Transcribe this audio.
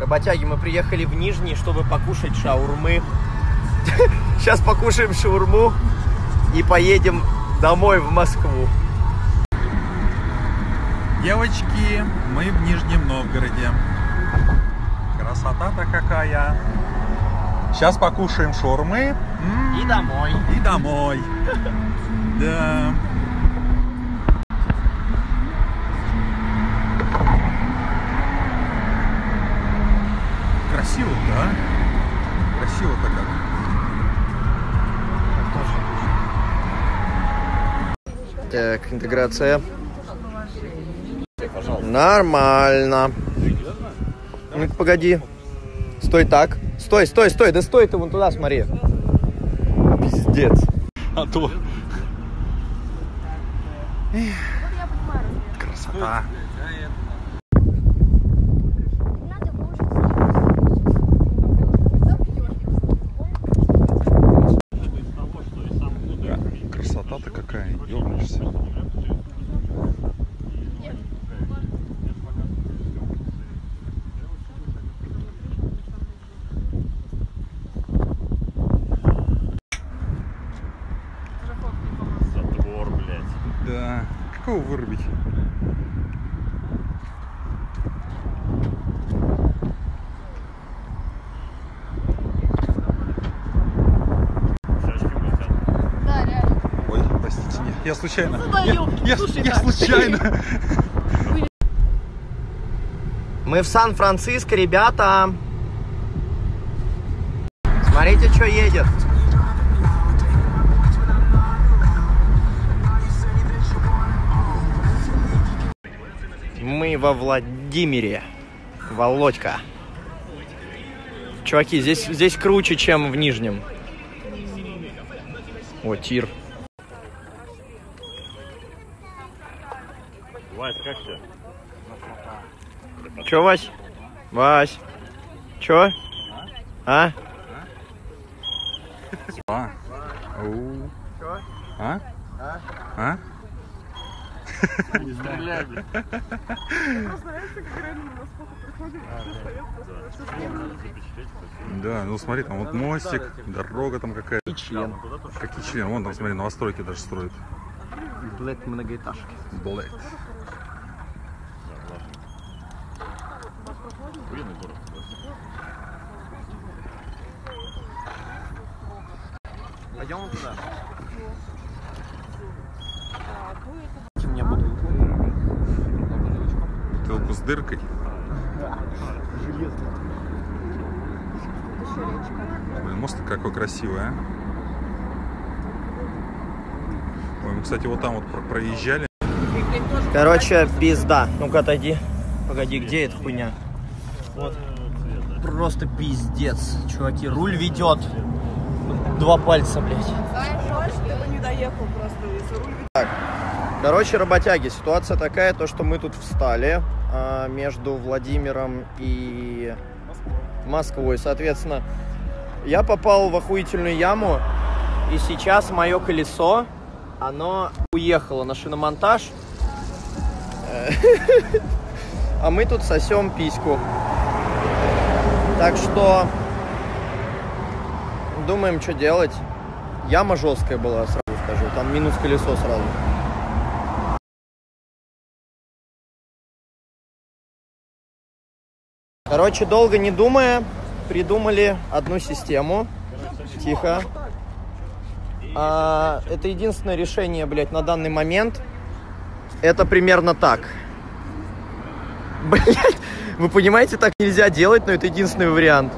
Работяги, мы приехали в Нижний, чтобы покушать шаурмы. Сейчас покушаем шаурму и поедем домой в Москву. Девочки, мы в Нижнем Новгороде. Красота-то какая. Сейчас покушаем шаурмы. И домой. И домой. Да. Красиво, да? Красиво-то как. Так, интеграция. Нормально. Ну-ка, погоди. Стой так. Стой, стой, стой. Да стой ты вон туда, смотри. Пиздец. А то... Красота. Красота-то какая, ёрнешься. Да, какого вырубить? Да, реально. Ой, простите, нет, я случайно. Я случайно. Мы в Сан-Франциско, ребята. Смотрите, что едет. Мы во Владимире. Володька. Чуваки, здесь круче, чем в Нижнем. О, тир. Вась, как ты? Че, Вась? Вась. Че? А? А? А? А? Не стреляй. Мне просто нравится, как реально у нас плохо проходит. Да, ну смотри, там вот мостик, дорога там какая-то. И член. Какие член? Вон там, смотри, новостройки даже строят. Блэд многоэтажки. Блэд. Пойдем туда. Мне бутылку. Бутылку с дыркой? Да. Блин, мост какой красивый, а? Ой, мы, кстати, вот там вот проезжали. Короче, пизда. Ну-ка, отойди. Погоди, где эта хуйня? Вот. Просто пиздец, чуваки. Руль ведет. Два пальца, блядь. Ты бы не доехал просто. Руль ведет. Короче, работяги, ситуация такая, то что мы тут встали между Владимиром и Москвой, соответственно, я попал в охуительную яму, и сейчас мое колесо, оно уехало на шиномонтаж, а мы тут сосем письку, так что думаем, что делать. Яма жесткая была, сразу скажу, там минус колесо сразу. Короче, долго не думая, придумали одну систему. Тихо. Это единственное решение, блядь, на данный момент. Это примерно так. Блядь, вы понимаете, так нельзя делать, но это единственный вариант.